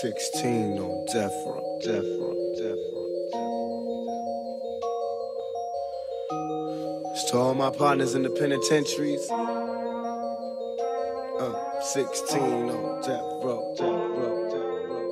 16 on Death Row, Death Row, Death Row. It's to all my partners in the penitentiaries. 16 on Death Row, Death Row, Death Row.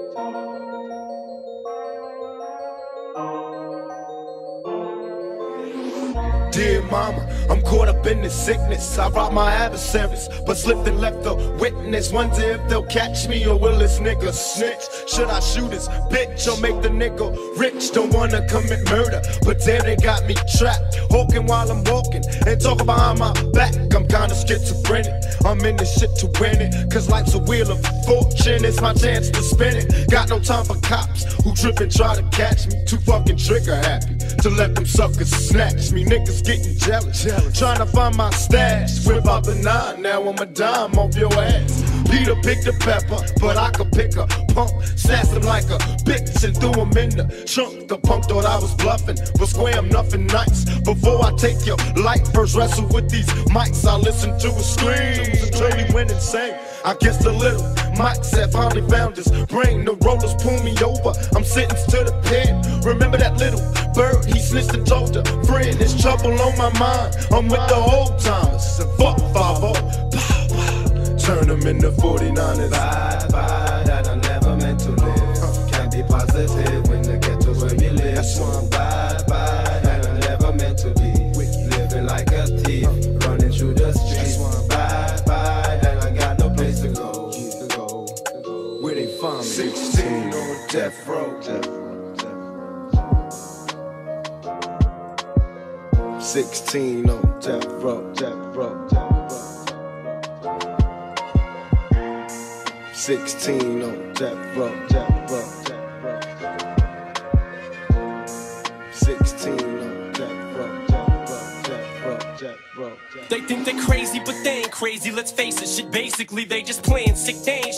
Dear mama, I'm caught up in the sickness. I robbed my adversaries, but slipped and left a witness. Wonder if they'll catch me, or will this nigga snitch? Should I shoot his bitch or make the nigga rich? Don't wanna commit murder, but damn, they got me trapped. Hawking while I'm walking, and talking behind my back. I'm kinda schizophrenic, I'm in this shit to win it. Cause life's a wheel of fortune, it's my chance to spin it. Got no time for cops who trip and try to catch me. Too fucking trigger happy to let them suckers snatch me. Niggas getting jealous, trying to find my stash. Whip out the 9, now I'm a dime off your ass. Peter picked a pepper, but I could pick a pump. Snatched him like a bitch and threw him in the trunk. The punk thought I was bluffing, but square I'm nothing nice. Before I take your life, first wrestle with these mics. I listen to a scream, Trady went insane. I guess the little mics have finally found his brain. The rollers pull me over, I'm sentenced to the pen. Remember that little bird, he snitched and told a friend. It's trouble on my mind, I'm with the old timers. And fuck 5-0. Turn them into 49ers. Bye, that I never meant to live. Can't be positive when the ghetto where you live. That's why I'm bye, that I never meant to be. Living like a thief, running through the streets. That's why I'm bye, that I got no place to go. Where they find me? 16 on Death Row. 16 on Death Row. Death Row. 16 on Death Row, Death Row, Death Row. 16 on Death Row, Death Row, Death Row, Death Row. They think they're crazy, but they ain't crazy. Let's face it, shit. Basically, they just playing sick. They ain't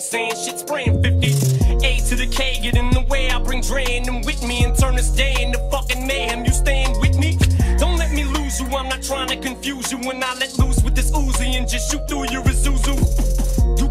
saying shit. Spraying 50s. A to the K, get in the way. I bring Dre and them with me and turn this day into fucking mayhem. You staying with me? Don't let me lose you. I'm not trying to confuse you. When I let loose with this Uzi and just shoot through your Isuzu.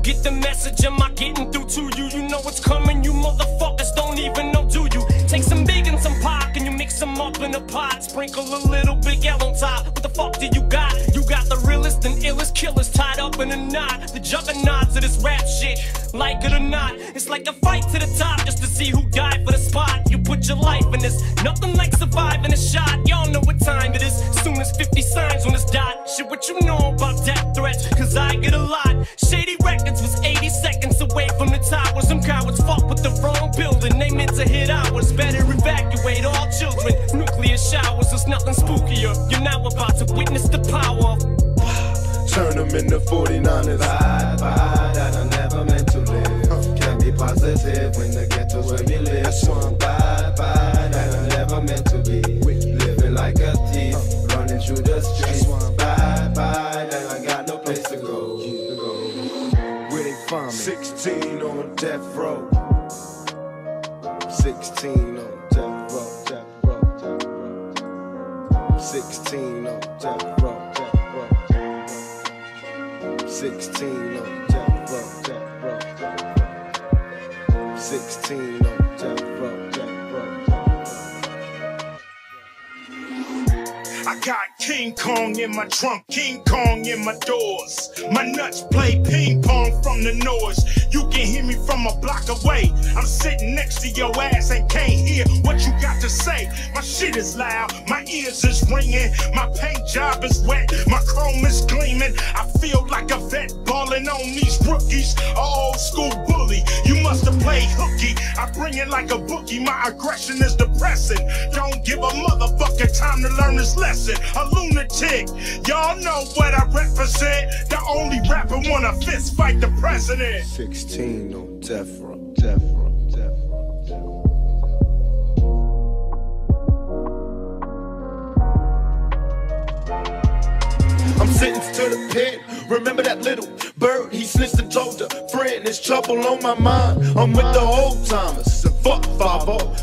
Get the message, am I getting through to you? You know what's coming, you motherfuckers don't even know, do you? Take some big and some pop, and you mix them up in a pot. Sprinkle a little Big L on top, what the fuck do you got? You got the realest and illest killers tied up in a knot. The juggernauts of this rap shit, like it or not. It's like a fight to the top, just to see who died for the spot. You put your life in this, nothing like surviving a shot. Y'all know what time it is, soon as 50 signs on this dot. Shit, what you know about death threats, cause I get a lot. Shady Records was 80 seconds away from the tower. Some cowards fought with the wrong building, they meant to hit ours. Better evacuate all children, nuclear showers, there's nothing spookier. You're now about to witness the power of turn them into 49ers. Bye, that I never meant to live. Can't be positive when the ghetto's where you live. That's why I'm bye, that I never meant to be. Living like a thief, running through the streets. Bye, that I got no place to go. Where they find me? 16 on Death Row. 16 on Death Row, Death Row, Death Row. 16 on Death Row, Death Row. 16 on Death Row, Death Row. 16 on Death Row, Death Row. I got King Kong in my trunk, King Kong in my doors. My nuts play ping pong from the noise. You can hear me from a block away. I'm sitting next to your ass and can't hear what you got to say. My shit is loud, my ears is ringing. My paint job is wet, my chrome is gleaming. I feel like a vet balling on these rookies. A old school bully, you must have played hooky. I bring it like a bookie, my aggression is depressing. Don't give a motherfucker time to learn this lesson. Lunatic, y'all know what I represent. The only rapper wanna fist fight the president. 16 on Death Row, Death Row, Death Row, Death Row. I'm sentenced to the pen. Remember that little bird, he snitched and told a friend. There's trouble on my mind, I'm with the old timers. And fuck 5-0.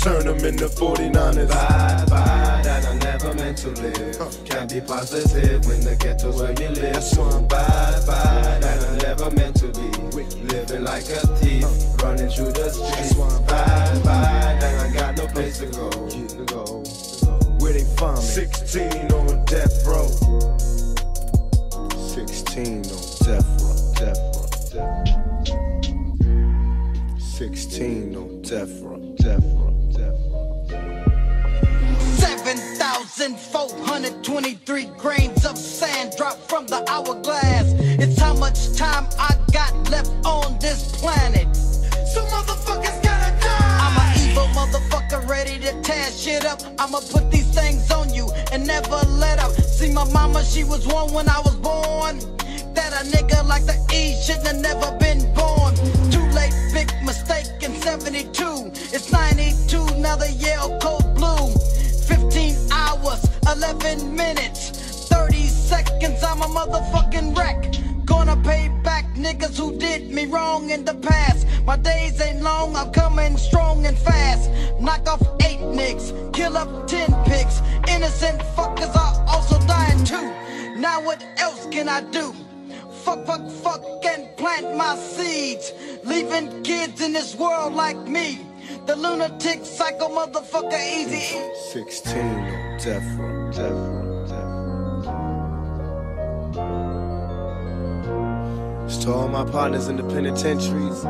Turn them into 49ers. Bye, that I never meant to live. Can't be positive when the ghetto's where you live. That's why I'm bye, that I never meant to be. Living feeling like a thief, running through the streets. Bye bye, now I got no place to go. Where they find me? 16 on death row. 16 on death row, death row, death row. 16 on death row, death row, death row. 7,423 grains of sand dropped from the hourglass. It's how much time I got left on this planet. So motherfuckers gotta die. I'm an evil motherfucker ready to tear shit up. I'ma put these things on you and never let up. See my mama, she was one when I was born. That a nigga like the E shouldn't have never been born. Too late, big mistake in 72. It's 92, now they yell code blue. 15 hours, 11 minutes, 30 seconds, I'm a motherfucking wreck. Gonna pay back niggas who did me wrong in the past. My days ain't long, I'm coming strong and fast. Knock off 8 niggas, kill up 10 pigs. Innocent fuckers are also dying too. Now what else can I do? Fuck, fuck, fuck and plant my seeds. Leaving kids in this world like me. The lunatic psycho motherfucker Eazy-E. 16 on death row, death row, death row. It's to all my partners in the penitentiaries.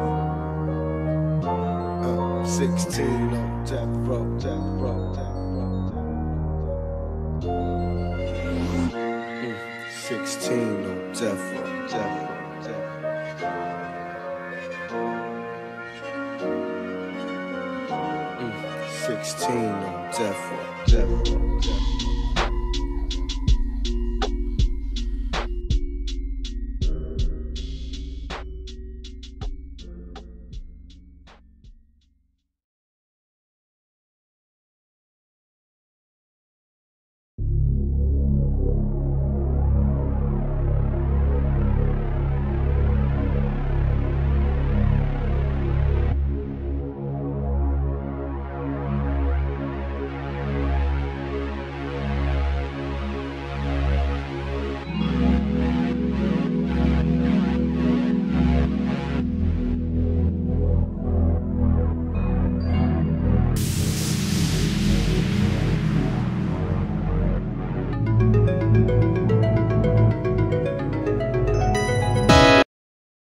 16 on death row, death row, death row, death row. 16 on death row, death row. On death row, death row.